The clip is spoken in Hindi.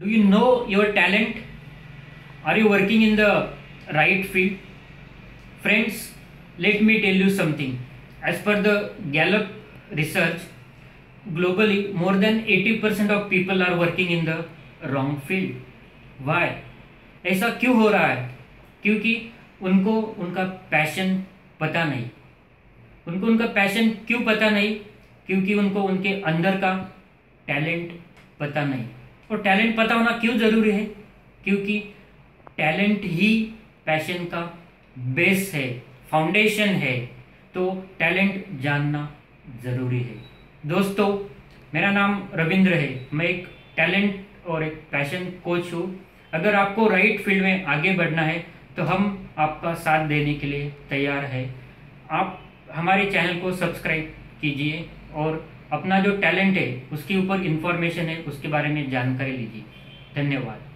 Do you know your talent? Are you working in the right field? Friends, let me tell you something. As per the Gallup research, globally more than 80% of people are working in the wrong field. Why? ऐसा क्यों हो रहा है? क्योंकि उनको उनका पैशन पता नहीं। उनको उनका पैशन क्यों पता नहीं? क्योंकि उनको उनके अंदर का टैलेंट पता नहीं। और टैलेंट पता होना क्यों ज़रूरी है? क्योंकि टैलेंट ही पैशन का बेस है, फाउंडेशन है। तो टैलेंट जानना ज़रूरी है। दोस्तों, मेरा नाम रविंद्र है। मैं एक टैलेंट और एक पैशन कोच हूँ। अगर आपको राइट फील्ड में आगे बढ़ना है तो हम आपका साथ देने के लिए तैयार है। आप हमारे चैनल को सब्सक्राइब कीजिए और अपना जो टैलेंट है उसके ऊपर इंफॉर्मेशन है उसके बारे में जानकारी लीजिए। धन्यवाद।